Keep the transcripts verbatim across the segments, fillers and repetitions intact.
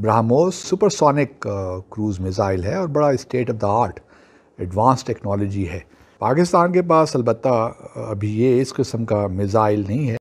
BrahMos supersonic cruise missile है और बड़ा state of the art advance technology है। पाकिस्तान के पास अलबत्ता अभी ये इस किस्म का मिज़ाइल नहीं है।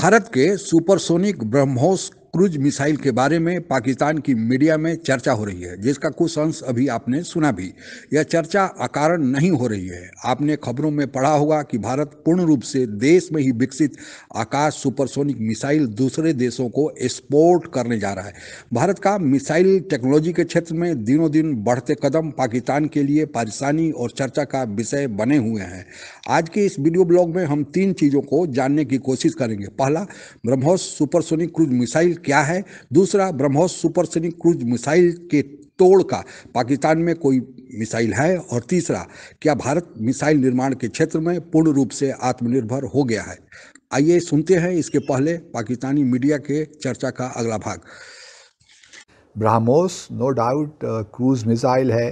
भारत के सुपरसोनिक ब्रह्मोस क्रूज मिसाइल के बारे में पाकिस्तान की मीडिया में चर्चा हो रही है, जिसका कुछ अंश अभी आपने सुना भी। यह चर्चा अकारण नहीं हो रही है। आपने खबरों में पढ़ा होगा कि भारत पूर्ण रूप से देश में ही विकसित आकाश सुपरसोनिक मिसाइल दूसरे देशों को एक्सपोर्ट करने जा रहा है। भारत का मिसाइल टेक्नोलॉजी के क्षेत्र में दिनों दिन बढ़ते कदम पाकिस्तान के लिए परेशानी और चर्चा का विषय बने हुए हैं। आज के इस वीडियो ब्लॉग में हम तीन चीज़ों को जानने की कोशिश करेंगे। पहला, ब्रह्मोस सुपरसोनिक क्रूज मिसाइल क्या है। दूसरा, ब्रह्मोस सुपरसोनिक क्रूज मिसाइल के तोड़ का पाकिस्तान में कोई मिसाइल है। और तीसरा, क्या भारत मिसाइल निर्माण के क्षेत्र में पूर्ण रूप से आत्मनिर्भर हो गया है। आइए सुनते हैं इसके पहले पाकिस्तानी मीडिया के चर्चा का अगला भाग। BrahMos no doubt cruise missile है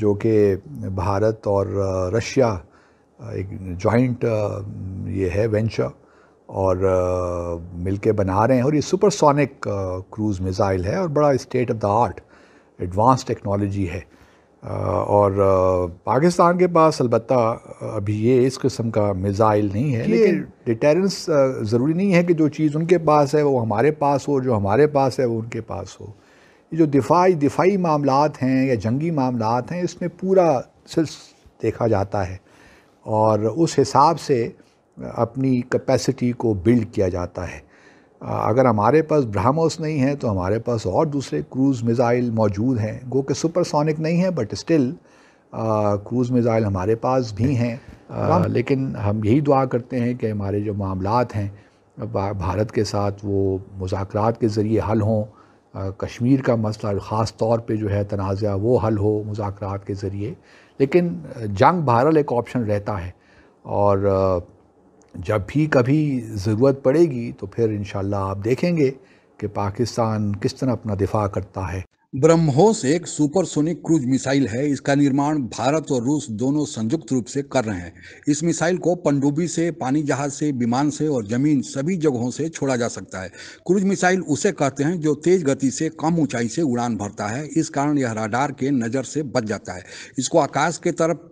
जो कि भारत और रशिया एक जॉइंट ये है वेंचर और मिलके बना रहे हैं, और ये सुपरसोनिक क्रूज़ मिज़ाइल है और बड़ा state of the art advance technology है। और पाकिस्तान के पास अलबत्ता अभी ये इस किस्म का मिज़ाइल नहीं है, लेकिन डिटेरेंस ज़रूरी नहीं है कि जो चीज़ उनके पास है वो हमारे पास हो, जो हमारे पास है वो उनके पास हो। ये जो दिफाई दिफाई मामलात हैं या जंगी मामलात हैं, इसमें पूरा सिर्फ देखा जाता है और उस हिसाब से अपनी कैपेसिटी को बिल्ड किया जाता है। अगर हमारे पास ब्रह्मोस नहीं है तो हमारे पास और दूसरे क्रूज़ मिज़ाइल मौजूद हैं। गो के सुपरसोनिक नहीं है, बट स्टिल क्रूज़ मिज़ाइल हमारे पास भी हैं। आ, लेकिन हम यही दुआ करते हैं कि हमारे जो मामलात हैं भारत के साथ वो मुज़ाकरात के ज़रिए हल हों। कश्मीर का मसला ख़ास तौर पे जो है तनाज़ा वो हल हो मुज़ाकरात के ज़रिए, लेकिन जंग बहरहाल एक ऑप्शन रहता है और जब भी कभी ज़रूरत पड़ेगी तो फिर इंशाल्लाह आप देखेंगे कि पाकिस्तान किस तरह अपना दिफा करता है। ब्रह्मोस एक सुपरसोनिक क्रूज मिसाइल है। इसका निर्माण भारत और रूस दोनों संयुक्त रूप से कर रहे हैं। इस मिसाइल को पनडुब्बी से, पानी जहाज से, विमान से और ज़मीन सभी जगहों से छोड़ा जा सकता है। क्रूज मिसाइल उसे कहते हैं जो तेज़ गति से कम ऊंचाई से उड़ान भरता है। इस कारण यह राडार के नज़र से बच जाता है। इसको आकाश के तरफ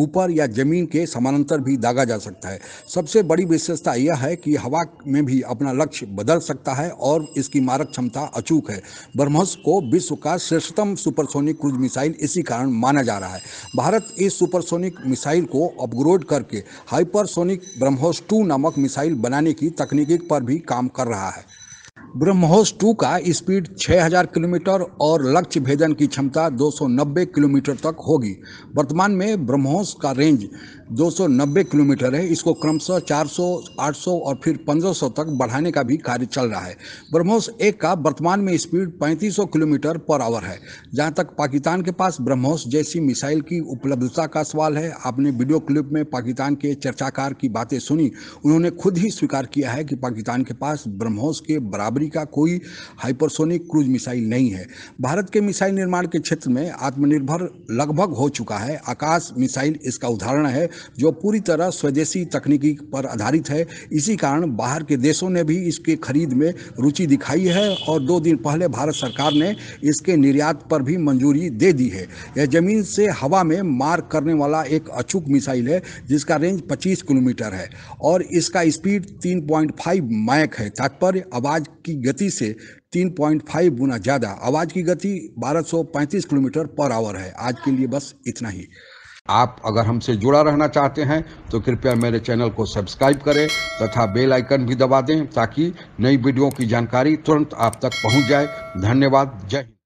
ऊपर या ज़मीन के समानांतर भी दागा जा सकता है। सबसे बड़ी विशेषता यह है कि हवा में भी अपना लक्ष्य बदल सकता है और इसकी मारक क्षमता अचूक है। ब्रह्मोस को विश्व का श्रेष्ठतम सुपरसोनिक क्रूज मिसाइल इसी कारण माना जा रहा है। भारत इस सुपरसोनिक मिसाइल को अपग्रेड करके हाइपरसोनिक ब्रह्मोस टू नामक मिसाइल बनाने की तकनीकी पर भी काम कर रहा है। ब्रह्मोस टू का स्पीड छह हज़ार किलोमीटर और लक्ष्य भेदन की क्षमता दो सौ नब्बे किलोमीटर तक होगी। वर्तमान में ब्रह्मोस का रेंज दो सौ नब्बे किलोमीटर है। इसको क्रमशः चार सौ, आठ सौ और फिर पंद्रह सौ तक बढ़ाने का भी कार्य चल रहा है। ब्रह्मोस एक का वर्तमान में स्पीड पैंतीस सौ किलोमीटर पर आवर है। जहां तक पाकिस्तान के पास ब्रह्मोस जैसी मिसाइल की उपलब्धता का सवाल है, आपने वीडियो क्लिप में पाकिस्तान के चर्चाकार की बातें सुनी। उन्होंने खुद ही स्वीकार किया है कि पाकिस्तान के पास ब्रह्मोस के बराबरी का कोई हाइपरसोनिक क्रूज मिसाइल नहीं है। भारत के मिसाइल निर्माण के क्षेत्र में आत्मनिर्भर लगभग हो चुका है। आकाश मिसाइल इसका उदाहरण है जो पूरी तरह स्वदेशी तकनीकी पर आधारित है। इसी कारण बाहर के देशों ने भी इसके खरीद में रुचि दिखाई है और दो दिन पहले भारत सरकार ने इसके निर्यात पर भी मंजूरी दे दी है। यह जमीन से हवा में मार करने वाला एक अचूक मिसाइल है जिसका रेंज पच्चीस किलोमीटर है और इसका स्पीड तीन पॉइंट पाँच मैक है। तात्पर्य आवाज़ की गति से तीन पॉइंट पाँच गुना ज़्यादा। आवाज़ की गति बारह सौ पैंतीस किलोमीटर पर आवर है। आज के लिए बस इतना ही। आप अगर हमसे जुड़ा रहना चाहते हैं तो कृपया मेरे चैनल को सब्सक्राइब करें तथा बेल आइकन भी दबा दें ताकि नई वीडियो की जानकारी तुरंत आप तक पहुंच जाए। धन्यवाद। जय हिंद।